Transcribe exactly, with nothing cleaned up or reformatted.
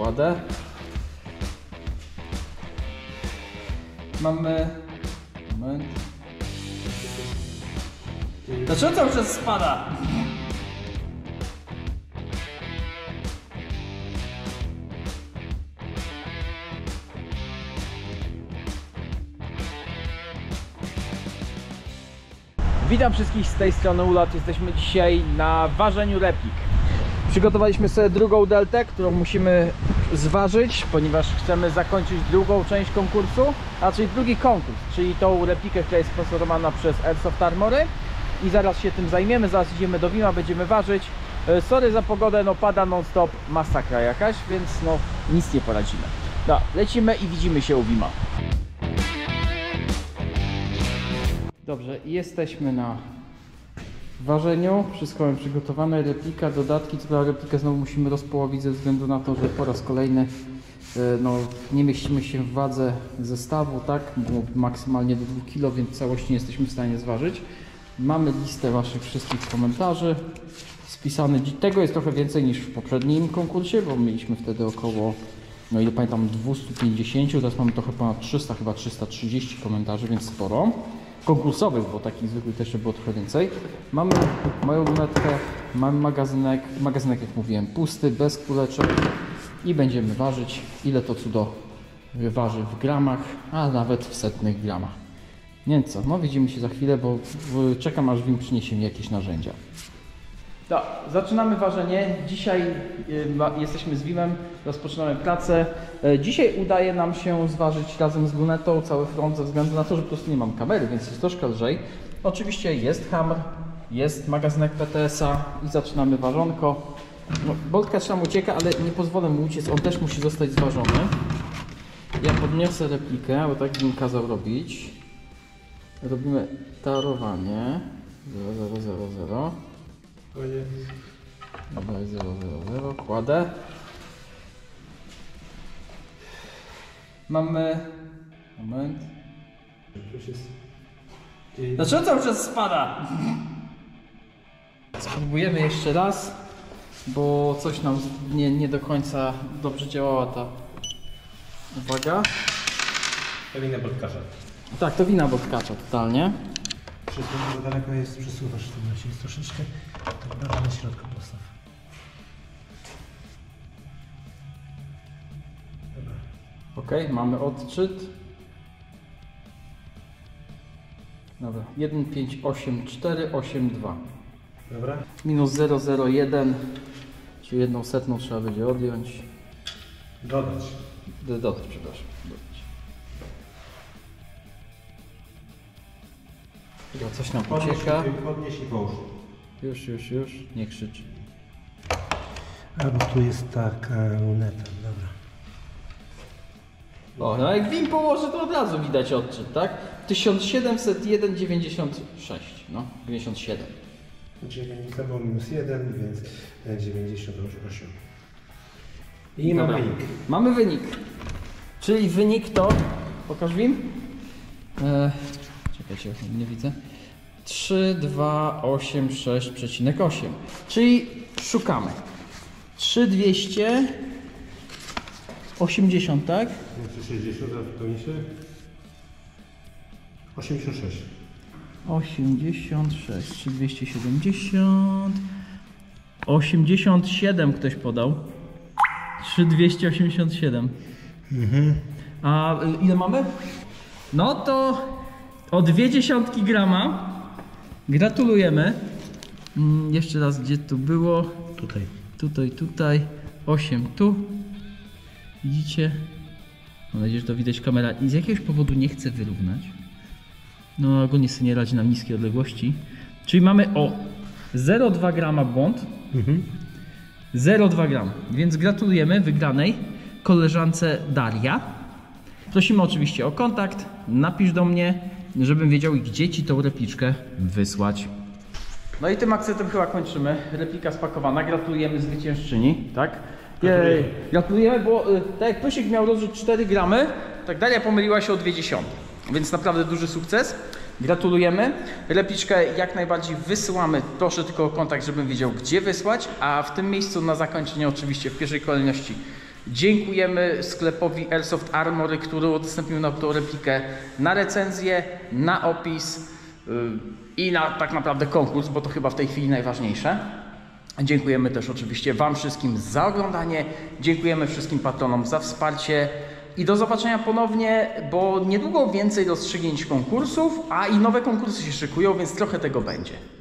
kładę. Mamy... moment... Dlaczego cały czas spada? Witam wszystkich, z tej strony Ulat. Jesteśmy dzisiaj na ważeniu replik. Przygotowaliśmy sobie drugą deltę, którą musimy zważyć, ponieważ chcemy zakończyć drugą część konkursu, a czyli drugi konkurs, czyli tą replikę, która jest sponsorowana przez Airsoft Armory. I zaraz się tym zajmiemy, zaraz idziemy do Wima, będziemy ważyć. Sorry za pogodę, no pada non stop, masakra jakaś, więc no nic nie poradzimy. No, lecimy i widzimy się u Wima. Dobrze, jesteśmy na ważeniu, wszystko mamy przygotowane, replika, dodatki, co prawda replikę znowu musimy rozpołowić ze względu na to, że po raz kolejny no, nie mieścimy się w wadze zestawu, tak, było maksymalnie do dwóch kilogramów, więc całości nie jesteśmy w stanie zważyć. Mamy listę waszych wszystkich komentarzy, spisane, tego jest trochę więcej niż w poprzednim konkursie, bo mieliśmy wtedy około, no ile pamiętam, dwieście pięćdziesiąt, teraz mamy trochę ponad trzysta, chyba trzysta trzydzieści komentarzy, więc sporo. Konkursowych, bo takich zwykłych też było trochę więcej. Mamy moją lunetkę, mamy magazynek, magazynek jak mówiłem pusty, bez kuleczek i będziemy ważyć, ile to cudo waży w gramach, a nawet w setnych gramach. Nie co, no widzimy się za chwilę, bo czekam aż Wim przyniesie mi jakieś narzędzia. To, zaczynamy ważenie. Dzisiaj jesteśmy z Wimem, rozpoczynamy pracę. Dzisiaj udaje nam się zważyć razem z lunetą cały front ze względu na to, że po prostu nie mam kamery, więc jest troszkę lżej. Oczywiście jest hammer, jest magazynek P T S a i zaczynamy ważonko. No, boltka tam ucieka, ale nie pozwolę mu uciec, on też musi zostać zważony. Ja podniosę replikę, bo tak Wim kazał robić. Robimy tarowanie. zero zero zero zero. zero zero zero zero, kładę. Mamy... moment... Dlaczego cały czas spada? Spróbujemy jeszcze raz, bo coś nam nie, nie do końca dobrze działała ta... uwaga. To wina boltkacza. Tak, to wina boltkacza totalnie. Za daleko jest, przesuwasz ten nacisk troszeczkę, to bardziej na środku postaw. Dobra. Okej, okay, mamy odczyt. Dobra, jeden pięć osiem cztery osiem dwa. Dobra. Minus zero zero jeden, czyli jedną setną trzeba będzie odjąć. Dodać. Dodać, przepraszam. Coś nam ucieka. Podnieś i połóż. Już, już, już. Nie krzyczy. A, bo tu jest taka luneta. Dobra. O, no jak Wim położy, to od razu widać odczyt, tak? tysiąc siedemset jeden dziewięćdziesiąt sześć. No, dziewięćdziesiąt siedem. dziewięć to było minus jeden, więc dziewięćdziesiąt osiem. I mamy wynik. Mamy wynik. Czyli wynik to... pokaż Wim. E... Czekajcie, nie widzę. trzy dwa osiem sześć przecinek osiem, czyli szukamy trzy dwieście osiemdziesiąt, tak? trzysta sześćdziesiąt, a to się osiemdziesiąt sześć osiemdziesiąt sześć, czy dwieście siedemdziesiąt, osiemdziesiąt siedem ktoś podał, trzy dwieście osiemdziesiąt siedem. mhm. A ile mamy? No to o dwie dziesiątki grama. Gratulujemy. Mm, jeszcze raz, gdzie tu było? Tutaj. Tutaj, tutaj. osiem tu. Widzicie? Mam nadzieję, że to widać kamera. I z jakiegoś powodu nie chce wyrównać. No, ogólnie sobie nie radzi nam niskie odległości. Czyli mamy o zero przecinek dwa grama błąd. Mhm. zero przecinek dwa grama. Więc gratulujemy wygranej koleżance Daria. Prosimy oczywiście o kontakt. Napisz do mnie, żebym wiedział, gdzie ci tą repliczkę wysłać. No i tym akcentem chyba kończymy. Replika spakowana. Gratulujemy zwyciężczyni, tak? Gratulujemy, Gratulujemy bo tak jak Pysiek miał rozrzut cztery gramy, tak Daria pomyliła się o dwie dziesiąte. Więc naprawdę duży sukces. Gratulujemy. Repliczkę jak najbardziej wysyłamy. Proszę tylko o kontakt, żebym wiedział, gdzie wysłać. A w tym miejscu na zakończenie oczywiście w pierwszej kolejności Dziękujemy sklepowi Airsoft Armory, który udostępnił nam tą replikę na recenzję, na opis i na tak naprawdę konkurs, bo to chyba w tej chwili najważniejsze. Dziękujemy też oczywiście Wam wszystkim za oglądanie, dziękujemy wszystkim patronom za wsparcie i do zobaczenia ponownie, bo niedługo więcej rozstrzygnięć konkursów, a i nowe konkursy się szykują, więc trochę tego będzie.